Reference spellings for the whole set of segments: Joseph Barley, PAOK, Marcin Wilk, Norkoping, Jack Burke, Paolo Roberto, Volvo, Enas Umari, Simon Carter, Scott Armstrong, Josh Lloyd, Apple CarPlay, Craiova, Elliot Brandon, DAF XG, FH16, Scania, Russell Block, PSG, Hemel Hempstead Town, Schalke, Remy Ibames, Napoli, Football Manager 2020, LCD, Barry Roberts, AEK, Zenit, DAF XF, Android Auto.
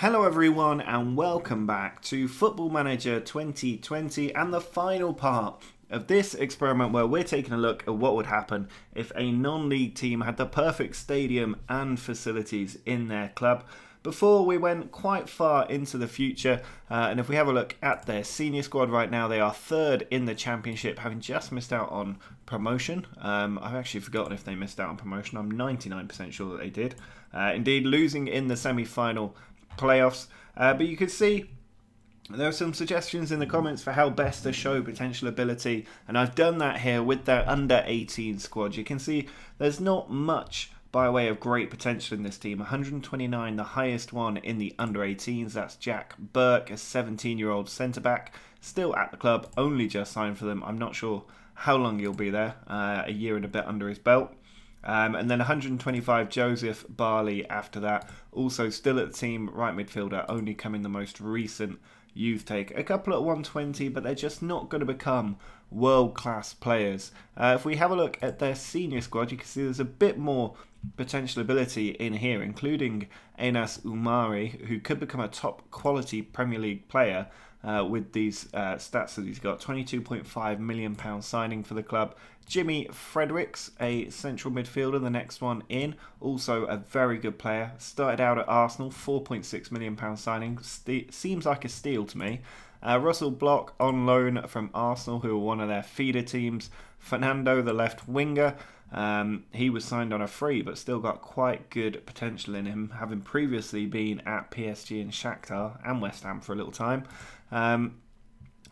Hello everyone and welcome back to Football Manager 2020 and the final part of this experiment where we're taking a look at what would happen if a non-league team had the perfect stadium and facilities in their club. Before we went quite far into the future and if we have a look at their senior squad right now, they are third in the championship, having just missed out on promotion. I've actually forgotten if they missed out on promotion. I'm 99% sure that they did. Indeed, losing in the semi-final playoffs, but you can see there are some suggestions in the comments for how best to show potential ability, and I've done that here with their under 18 squad. You can see there's not much by way of great potential in this team. 129, the highest one in the under 18s, that's Jack Burke, a 17-year-old centre back, still at the club, only just signed for them. I'm not sure how long he'll be there, a year and a bit under his belt. And then 125, Joseph Barley after that, also still at the team, right midfielder, only coming the most recent youth take. A couple at 120, but they're just not going to become world-class players. If we have a look at their senior squad, you can see there's a bit more potential ability in here, including Enas Umari, who could become a top-quality Premier League player with these stats that he's got. £22.5 million signing for the club. Jimmy Fredericks, a central midfielder, the next one in, also a very good player. Started out at Arsenal, £4.6 million signing. Seems like a steal to me. Russell Block on loan from Arsenal, who are one of their feeder teams. Fernando, the left winger, he was signed on a free but still got quite good potential in him, having previously been at PSG and Shakhtar and West Ham for a little time.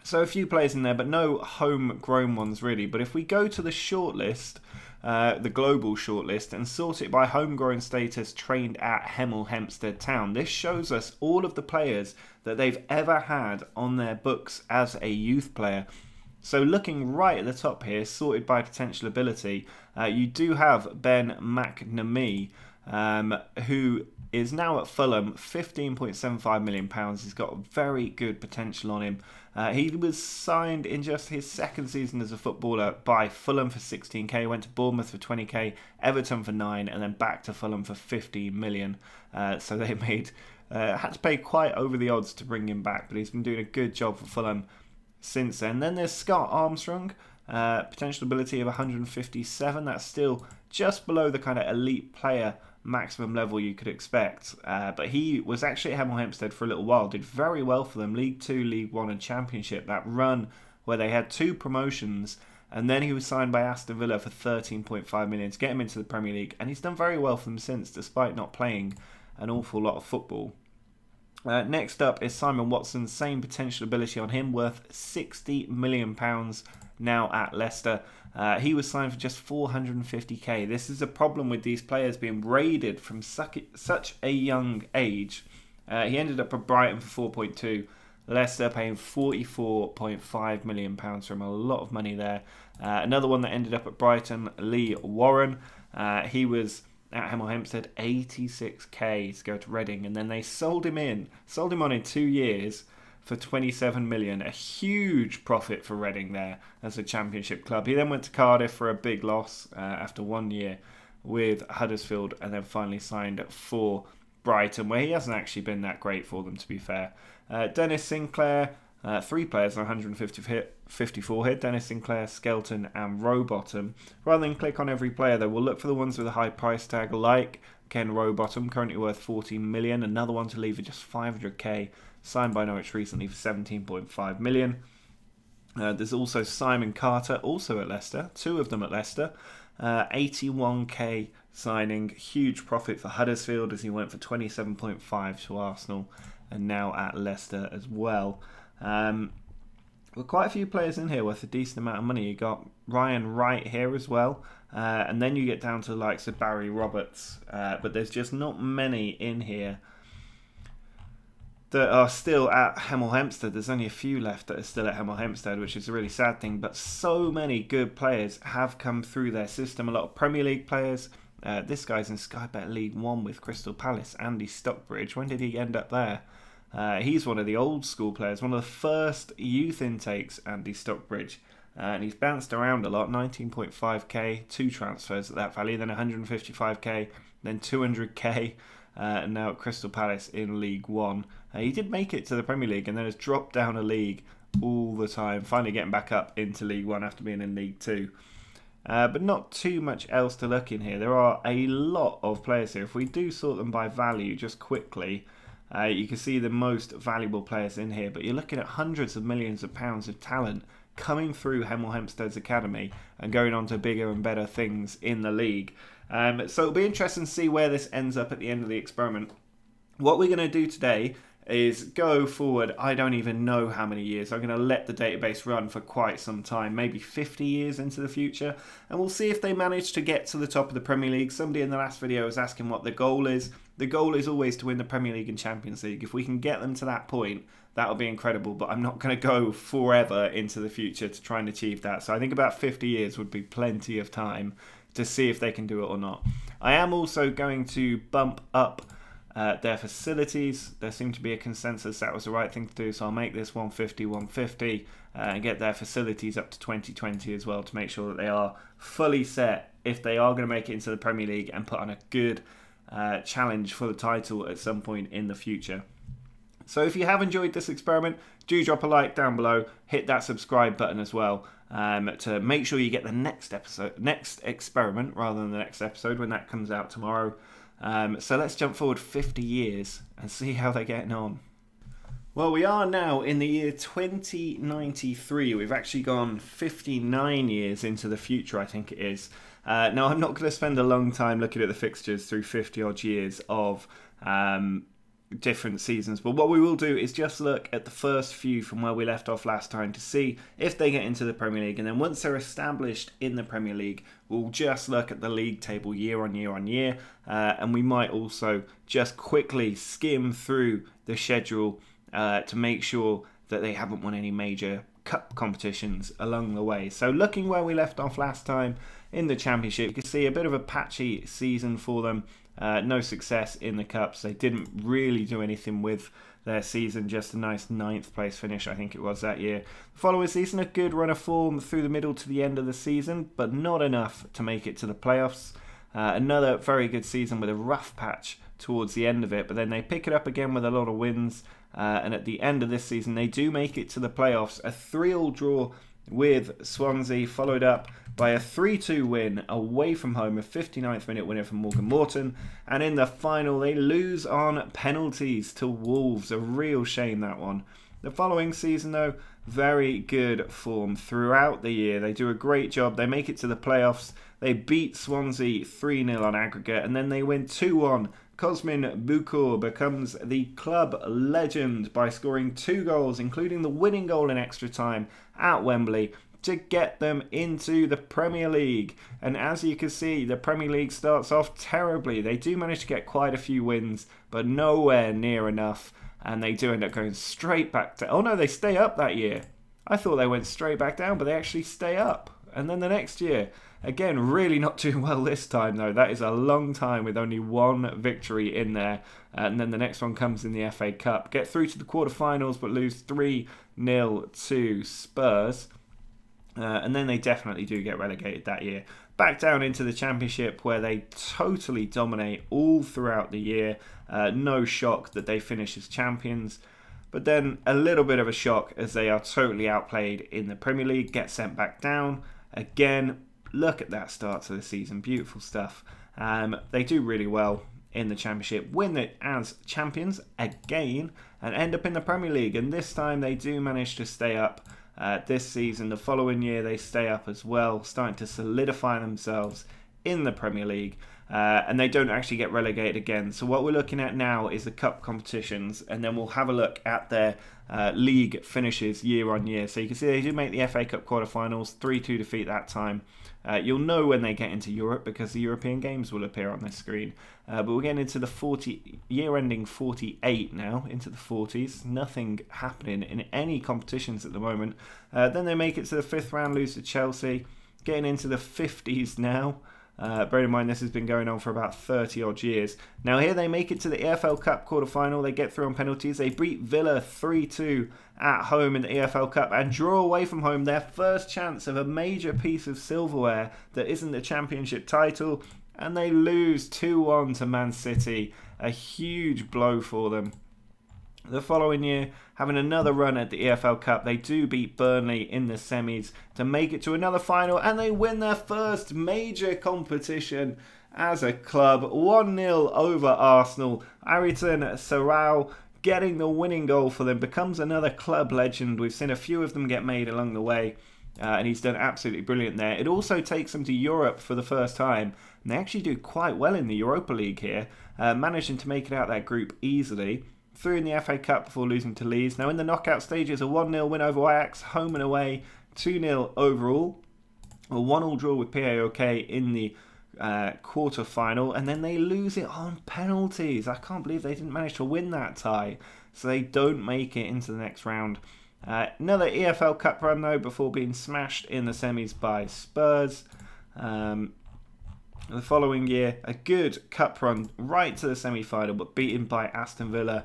So a few players in there, but no homegrown ones really. But if we go to the shortlist, the global shortlist, and sort it by homegrown status trained at Hemel Hempstead Town, this shows us all of the players that they've ever had on their books as a youth player. So looking right at the top here, sorted by potential ability, you do have Ben McNamee, who is now at Fulham, £15.75 million. He's got very good potential on him. He was signed in just his second season as a footballer by Fulham for 16k, went to Bournemouth for 20k, Everton for 9, and then back to Fulham for 15 million. So they had to pay quite over the odds to bring him back, but he's been doing a good job for Fulham since then. Then there's Scott Armstrong, potential ability of 157. That's still just below the kind of elite player maximum level you could expect, but he was actually at Hemel Hempstead for a little while, did very well for them, League 2, League 1 and Championship, that run where they had two promotions, and then he was signed by Aston Villa for 13.5 million to get him into the Premier League, and he's done very well for them since, despite not playing an awful lot of football. Next up is Simon Watson, same potential ability on him, worth £60 million now at Leicester. He was signed for just 450k. This is a problem with these players being raided from such a young age. He ended up at Brighton for 4.2, Leicester paying £44.5 million for him, a lot of money there. Another one that ended up at Brighton, Lee Warren, he was at Hemel Hempstead, 86k to go to Reading, and then they sold him on in 2 years for 27 million, a huge profit for Reading there as a Championship club. He then went to Cardiff for a big loss after 1 year with Huddersfield, and then finally signed for Brighton, where he hasn't actually been that great for them, to be fair. Dennis Sinclair, three players, 154 here, Dennis Sinclair, Skelton and Robottom. Rather than click on every player though, we'll look for the ones with a high price tag, like Ken Robottom, currently worth 14 million, another one to leave at just 500k, signed by Norwich recently for 17.5 million. There's also Simon Carter, also at Leicester, two of them at Leicester, 81k signing, huge profit for Huddersfield as he went for 27.5 to Arsenal and now at Leicester as well. Well, quite a few players in here worth a decent amount of money. You got Ryan Wright here as well, and then you get down to the likes of Barry Roberts, but there's just not many in here that are still at Hemel Hempstead. There's only a few left that are still at Hemel Hempstead, which is a really sad thing, but so many good players have come through their system, a lot of Premier League players. This guy's in Sky Bet League 1 with Crystal Palace, Andy Stockbridge. When did he end up there? He's one of the old school players, one of the first youth intakes, Andy Stockbridge. And he's bounced around a lot, 19.5k, two transfers at that value, then 155k, then 200k, and now at Crystal Palace in League One. He did make it to the Premier League and then has dropped down a league all the time, finally getting back up into League One after being in League Two. But not too much else to look in here. There are a lot of players here. If we do sort them by value just quickly, you can see the most valuable players in here, but you're looking at hundreds of millions of pounds of talent coming through Hemel Hempstead's academy and going on to bigger and better things in the league. So it'll be interesting to see where this ends up at the end of the experiment. What we're going to do today is go forward, I don't even know how many years. I'm going to let the database run for quite some time, maybe 50 years into the future, and we'll see if they manage to get to the top of the Premier League. Somebody in the last video was asking what the goal is. The goal is always to win the Premier League and Champions League. If we can get them to that point, that would be incredible, but I'm not going to go forever into the future to try and achieve that. So I think about 50 years would be plenty of time to see if they can do it or not. I am also going to bump up their facilities. There seemed to be a consensus that was the right thing to do, so I'll make this 150, 150, and get their facilities up to 2020 as well to make sure that they are fully set if they are going to make it into the Premier League and put on a good challenge for the title at some point in the future. So if you have enjoyed this experiment, do drop a like down below, hit that subscribe button as well, to make sure you get the next experiment rather than the next episode when that comes out tomorrow. So let's jump forward 50 years and see how they're getting on. Well, we are now in the year 2093. We've actually gone 59 years into the future, I think it is. Now, I'm not going to spend a long time looking at the fixtures through 50-odd years of different seasons, but what we will do is just look at the first few from where we left off last time to see if they get into the Premier League, and then once they're established in the Premier League, we'll just look at the league table year on year on year, and we might also just quickly skim through the schedule to make sure that they haven't won any major cup competitions along the way. So looking where we left off last time in the Championship, you can see a bit of a patchy season for them. No success in the Cups. They didn't really do anything with their season, just a nice 9th place finish, I think it was, that year. The following season, a good run of form through the middle to the end of the season, but not enough to make it to the playoffs. Another very good season with a rough patch towards the end of it, but then they pick it up again with a lot of wins, and at the end of this season, they do make it to the playoffs. A 3-3 draw with Swansea, followed up by a 3-2 win away from home, a 59th minute winner from Morgan Morton, and in the final they lose on penalties to Wolves. A real shame, that one. The following season though, very good form throughout the year. They do a great job. They make it to the playoffs. They beat Swansea 3-0 on aggregate, and then they win 2-1. Cosmin Bucur becomes the club legend by scoring 2 goals, including the winning goal in extra time at Wembley, to get them into the Premier League. And as you can see, the Premier League starts off terribly. They do manage to get quite a few wins, but nowhere near enough, and they do end up going straight back to... Oh no, they stay up that year. I thought they went straight back down, but they actually stay up. And then the next year, again, really not doing well this time though. That is a long time with only 1 victory in there. And then the next one comes in the FA Cup. Get through to the quarterfinals, but lose 3-0 to Spurs. And then they definitely do get relegated that year. Back down into the Championship, where they totally dominate all throughout the year. No shock that they finish as champions. But then a little bit of a shock as they are totally outplayed in the Premier League. Get sent back down. Again, look at that start to the season. Beautiful stuff. They do really well in the Championship, win it as champions again, and end up in the Premier League. And this time they do manage to stay up this season. The following year they stay up as well, starting to solidify themselves in the Premier League. And they don't actually get relegated again. So what we're looking at now is the cup competitions, and then we'll have a look at their league finishes year on year. So you can see they do make the FA Cup quarterfinals, 3-2 defeat that time. You'll know when they get into Europe because the European games will appear on this screen. But we're getting into the year ending 48 now, into the 40s. Nothing happening in any competitions at the moment. Then they make it to the 5th round, lose to Chelsea. Getting into the 50s now. Bear in mind this has been going on for about 30-odd years. Now here they make it to the EFL Cup quarterfinal. They get through on penalties. They beat Villa 3-2 at home in the EFL Cup and draw away from home. Their first chance of a major piece of silverware that isn't the Championship title. And they lose 2-1 to Man City. a huge blow for them. The following year, having another run at the EFL Cup, they do beat Burnley in the semis to make it to another final, and they win their first major competition as a club. 1-0 over Arsenal. Ayrton Sarau getting the winning goal for them, becomes another club legend. We've seen a few of them get made along the way, and he's done absolutely brilliant there. It also takes them to Europe for the first time, and they actually do quite well in the Europa League here, managing to make it out that group easily. Through in the FA Cup before losing to Leeds. Now in the knockout stages, a 1-0 win over Ajax, home and away, 2-0 overall. A 1-1 draw with PAOK in the quarter-final, and then they lose it on penalties. I can't believe they didn't manage to win that tie, so they don't make it into the next round. Another EFL Cup run though before being smashed in the semis by Spurs. The following year, a good cup run right to the semi-final, but beaten by Aston Villa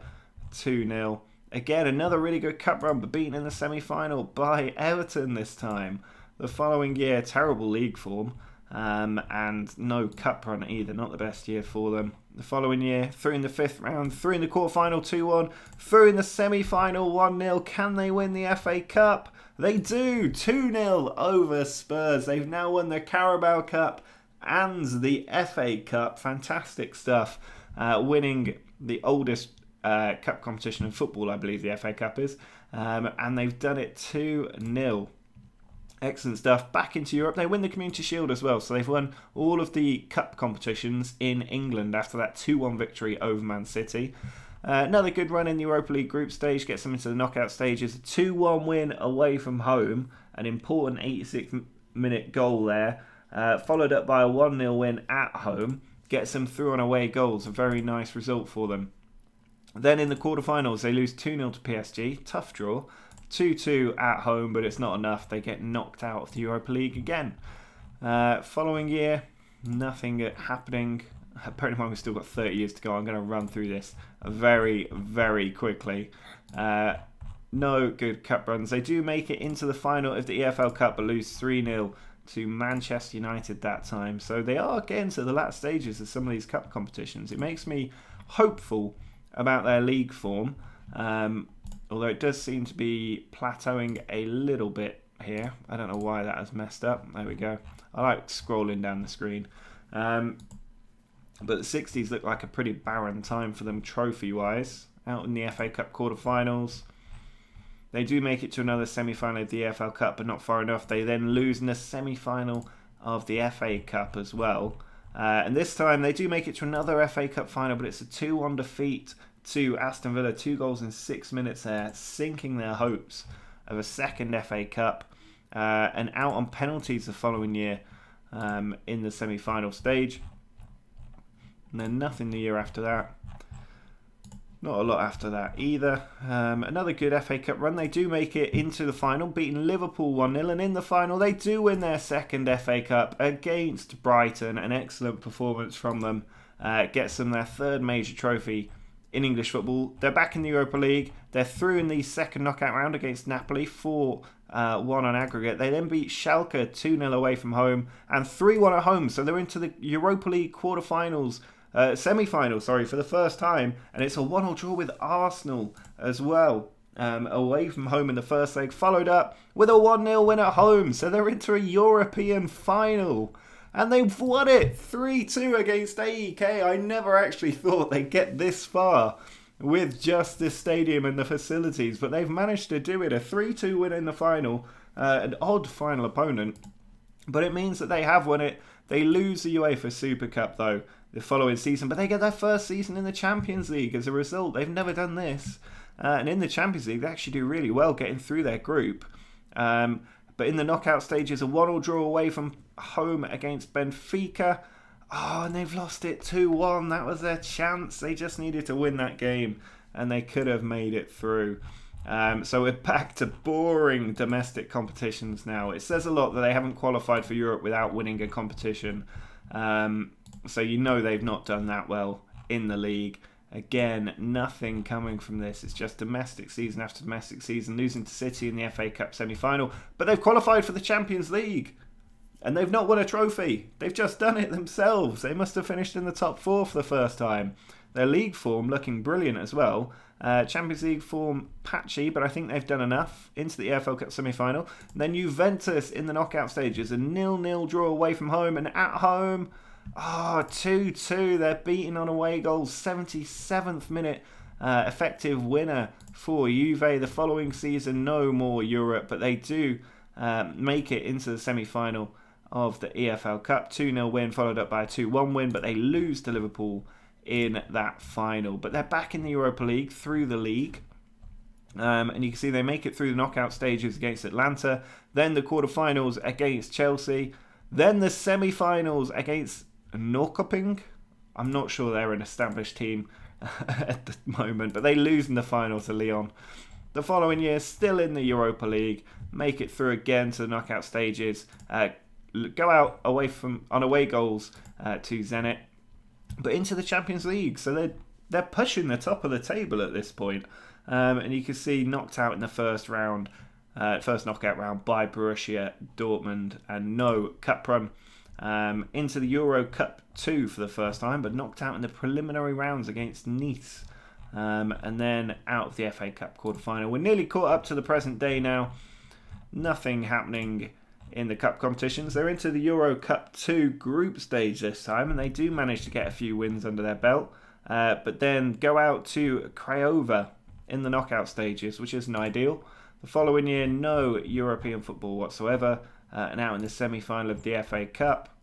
2-0. Again, another really good cup run, but beaten in the semi-final by Everton this time. The following year, terrible league form. And no cup run either, not the best year for them. The following year, through in the fifth round, through in the quarterfinal 2-1, through in the semi-final 1-0. Can they win the FA Cup? They do, 2-0 over Spurs. They've now won the Carabao Cup and the FA Cup. Fantastic stuff, winning the oldest cup competition in football, I believe the FA Cup is, and they've done it 2-0. Excellent stuff. Back into Europe. They win the Community Shield as well. So they've won all of the cup competitions in England after that 2-1 victory over Man City. Another good run in the Europa League group stage. Gets them into the knockout stages. 2-1 win away from home. An important 86th-minute goal there. Followed up by a 1-0 win at home. Gets them through on away goals. A very nice result for them. Then in the quarterfinals, they lose 2-0 to PSG. Tough draw. 2-2 at home, but it's not enough. They get knocked out of the Europa League again. Following year, nothing happening. Apparently we've still got 30 years to go. I'm going to run through this very, very quickly. No good cup runs. They do make it into the final of the EFL Cup, but lose 3-0 to Manchester United that time. So they are getting to the last stages of some of these cup competitions. It makes me hopeful about their league form. Although it does seem to be plateauing a little bit here. I don't know why that has messed up. There we go. I like scrolling down the screen. But the 60s look like a pretty barren time for them trophy-wise. Out in the FA Cup quarterfinals. They do make it to another semi-final of the EFL Cup, but not far enough. They then lose in the semi-final of the FA Cup as well. And this time they do make it to another FA Cup final, but it's a 2-1 defeat to Aston Villa, 2 goals in 6 minutes there, sinking their hopes of a second FA Cup, and out on penalties the following year in the semi-final stage, and then nothing the year after that, not a lot after that either. Another good FA Cup run, they do make it into the final, beating Liverpool 1-0, and in the final they do win their second FA Cup against Brighton. An excellent performance from them, gets them their third major trophy in English football. They're back in the Europa League. They're through in the second knockout round against Napoli, 4-1 on aggregate. They then beat Schalke 2-0 away from home and 3-1 at home. So they're into the Europa League quarterfinals, semi-final, sorry, for the first time. And it's a 1-1 draw with Arsenal as well, away from home in the first leg. Followed up with a 1-0 win at home. So they're into a European final. And they've won it 3-2 against AEK. I never actually thought they'd get this far with just this stadium and the facilities, but they've managed to do it. A 3-2 win in the final, an odd final opponent, but it means that they have won it. They lose the UEFA Super Cup, though, the following season, but they get their first season in the Champions League as a result. They've never done this. And in the Champions League, they actually do really well getting through their group. But in the knockout stages, a 1-1 draw away from home against Benfica. Oh, and they've lost it 2-1. That was their chance. They just needed to win that game, and they could have made it through. So we're back to boring domestic competitions now. It says a lot that they haven't qualified for Europe without winning a competition. So you know they've not done that well in the league. Again, nothing coming from this. It's just domestic season after domestic season, losing to City in the FA Cup semi-final. But they've qualified for the Champions League. And they've not won a trophy. They've just done it themselves. They must have finished in the top 4 for the first time. Their league form looking brilliant as well. Champions League form patchy, but I think they've done enough. Into the EFL Cup semi-final. And then Juventus in the knockout stages. A 0-0 draw away from home. And at home, 2-2. They're beaten on away goals. 77th minute. Effective winner for Juve. The following season, no more Europe, but they do make it into the semi-final of the EFL Cup. 2-0 win followed up by a 2-1 win, but they lose to Liverpool in that final. But they're back in the Europa League through the league. And you can see they make it through the knockout stages against Atlanta, then the quarterfinals against Chelsea, then the semi-finals against Norkoping. I'm not sure they're an established team at the moment, but they lose in the final to Lyon. The following year, still in the Europa League, make it through again to the knockout stages, go out away from on away goals to Zenit, but into the Champions League. So they're pushing the top of the table at this point. And you can see knocked out in the first round, first knockout round by Borussia Dortmund, and no cup run. Into the Euro Cup 2 for the first time, but knocked out in the preliminary rounds against Nice, and then out of the FA Cup quarterfinal. We're nearly caught up to the present day now. Nothing happening in the cup competitions. They're into the Euro Cup 2 group stage this time, and they do manage to get a few wins under their belt, but then go out to Craiova in the knockout stages, which isn't ideal. The following year, no European football whatsoever. And out in the semi-final of the FA Cup.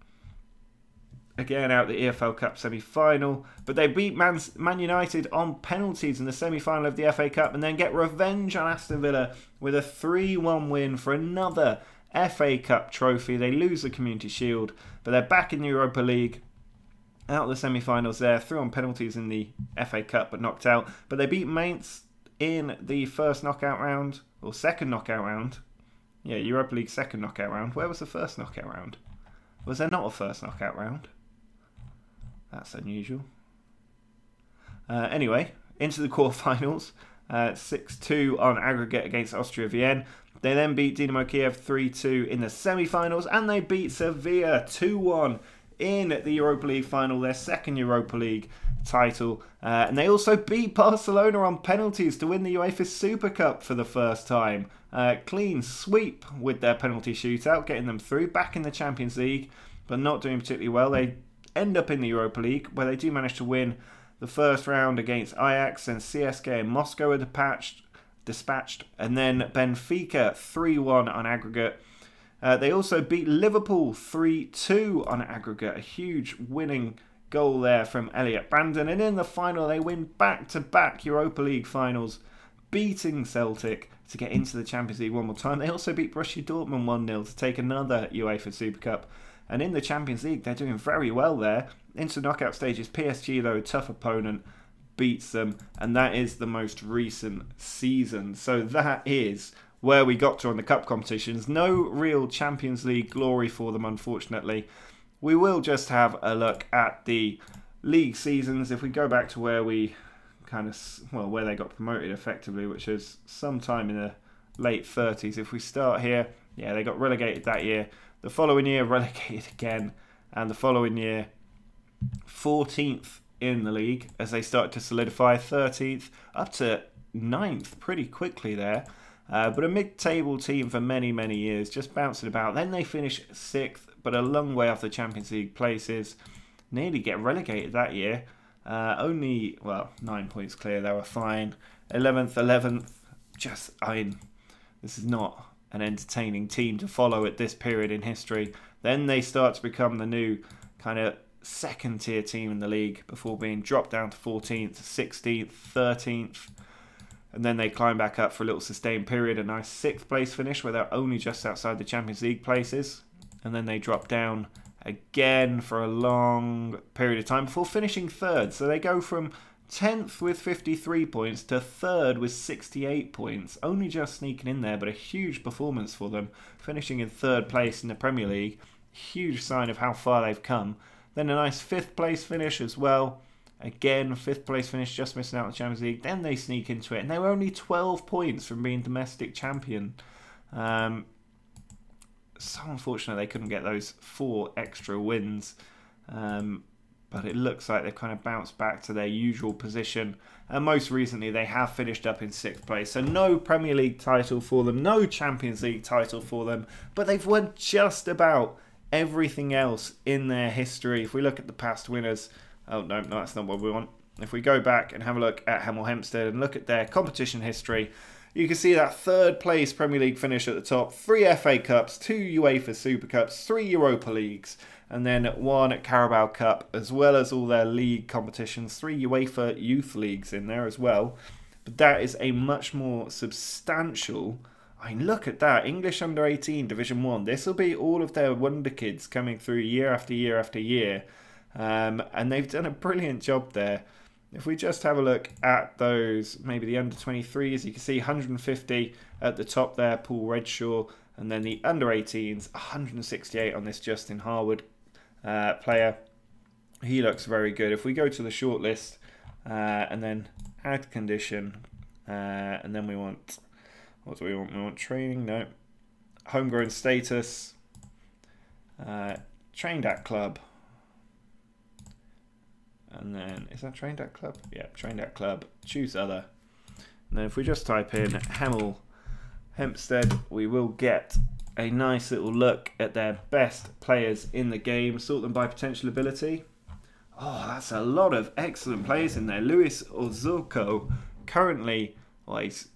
Again, out the EFL Cup semi-final. But they beat Man United on penalties in the semi-final of the FA Cup, and then get revenge on Aston Villa with a 3-1 win for another FA Cup trophy. They lose the Community Shield, but they're back in the Europa League. Out of the semi-finals there, threw on penalties in the FA Cup, but knocked out. But they beat Mainz in the first knockout round, or second knockout round. Yeah, Europa League second knockout round. Where was the first knockout round? Was there not a first knockout round? That's unusual. Anyway, into the quarterfinals. 6-2 on aggregate against Austria Vienna. They then beat Dynamo Kiev 3-2 in the semi-finals. And they beat Sevilla 2-1 in the Europa League final. Their second Europa League title. And they also beat Barcelona on penalties to win the UEFA Super Cup for the first time. Clean sweep with their penalty shootout, getting them through, back in the Champions League, but not doing particularly well. They end up in the Europa League, where they do manage to win the first round against Ajax, and CSKA and Moscow are dispatched, and then Benfica 3-1 on aggregate. They also beat Liverpool 3-2 on aggregate, a huge winning goal there from Elliot Brandon, and in the final they win back-to-back Europa League finals, beating Celtic to get into the Champions League one more time. They also beat Borussia Dortmund 1-0 to take another UEFA Super Cup. And in the Champions League, they're doing very well there. Into knockout stages, PSG, though, a tough opponent, beats them. And that is the most recent season. So that is where we got to on the cup competitions. No real Champions League glory for them, unfortunately. We will just have a look at the league seasons. If we go back to where we where they got promoted effectively, which is sometime in the late 30s. If we start here, yeah, they got relegated that year. The following year, relegated again. And the following year, 14th in the league as they started to solidify. 13th up to 9th pretty quickly there. But a mid-table team for many, many years, just bouncing about. Then they finish 6th, but a long way off the Champions League places. Nearly get relegated that year. Only, 9 points clear. They were fine. 11th. Just, this is not an entertaining team to follow at this period in history. Then they start to become the new kind of second tier team in the league before being dropped down to 14th, 16th, 13th. And then they climb back up for a little sustained period. A nice 6th place finish where they're only just outside the Champions League places. And then they drop down again for a long period of time before finishing 3rd. So they go from 10th with 53 points to 3rd with 68 points. Only just sneaking in there, but a huge performance for them. Finishing in 3rd place in the Premier League. Huge sign of how far they've come. Then a nice 5th place finish as well. Again, 5th place finish, just missing out on the Champions League. Then they sneak into it. And they were only 12 points from being domestic champion. So unfortunate they couldn't get those 4 extra wins. but it looks like they've kind of bounced back to their usual position. And most recently, they have finished up in 6th place. So no Premier League title for them, no Champions League title for them, but they've won just about everything else in their history. If we look at the past winners, oh no, that's not what we want. If we go back and have a look at Hemel Hempstead and look at their competition history, you can see that 3rd place Premier League finish at the top, 3 FA Cups, 2 UEFA Super Cups, 3 Europa Leagues, and then 1 Carabao Cup, as well as all their league competitions, 3 UEFA Youth Leagues in there as well. But that is a much more substantial, I mean, look at that, English Under-18 Division 1. This will be all of their wonder kids coming through year after year after year. And they've done a brilliant job there. If we just have a look at those, maybe the under-23s, you can see 150 at the top there, Paul Redshaw, and then the under-18s, 168 on this Justin Harwood player. He looks very good. If we go to the shortlist and then add condition, and then we want, what do we want? We want training, no. Homegrown status, trained at club. And then, is that trained at club? Yeah, trained at club. Choose other. And then if we just type in Hemel Hempstead, we will get a nice little look at their best players in the game. Sort them by potential ability. Oh, that's a lot of excellent players in there. Luis Ozuko, currently, well, he's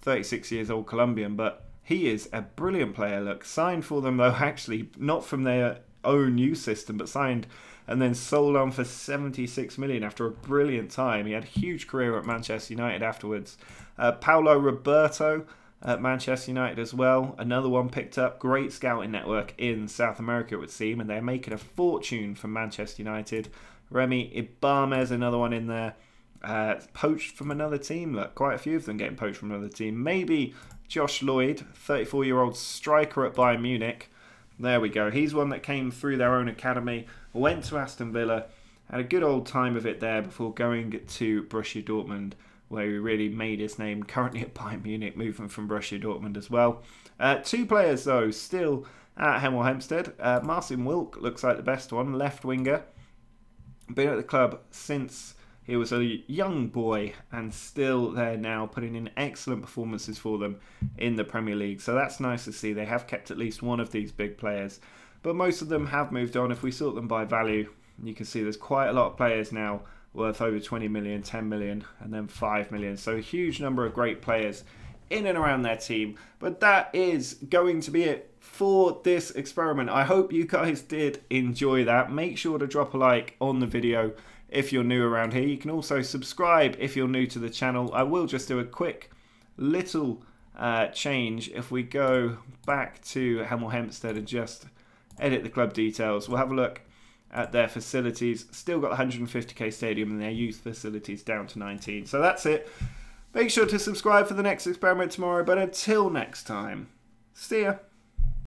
36 years old Colombian, but he is a brilliant player. Look, signed for them though, actually, not from their own youth system, but signed and then sold on for 76 million after a brilliant time. He had a huge career at Manchester United afterwards. Paolo Roberto at Manchester United as well. Another one picked up. Great scouting network in South America, it would seem, and they're making a fortune from Manchester United. Remy Ibames, another one in there. Poached from another team. Look, quite a few of them getting poached from another team. Maybe Josh Lloyd, 34-year-old striker at Bayern Munich. There we go. He's one that came through their own academy, went to Aston Villa, had a good old time of it there before going to Borussia Dortmund, where he really made his name, currently at Bayern Munich, moving from Borussia Dortmund as well. 2 players, though, still at Hemel Hempstead. Marcin Wilk looks like the best one, left winger. Been at the club since he was a young boy and still there now, putting in excellent performances for them in the Premier League. So that's nice to see. They have kept at least one of these big players. But most of them have moved on. If we sort them by value, you can see there's quite a lot of players now worth over 20 million, 10 million, and then 5 million. So a huge number of great players in and around their team. But that is going to be it for this experiment. I hope you guys did enjoy that. Make sure to drop a like on the video if you're new around here. You can also subscribe if you're new to the channel. I will just do a quick little change. If we go back to Hemel Hempstead and just edit the club details, we'll have a look at their facilities. Still got the 150k stadium and their youth facilities down to 19. So that's it. Make sure to subscribe for the next experiment tomorrow. But until next time, see ya.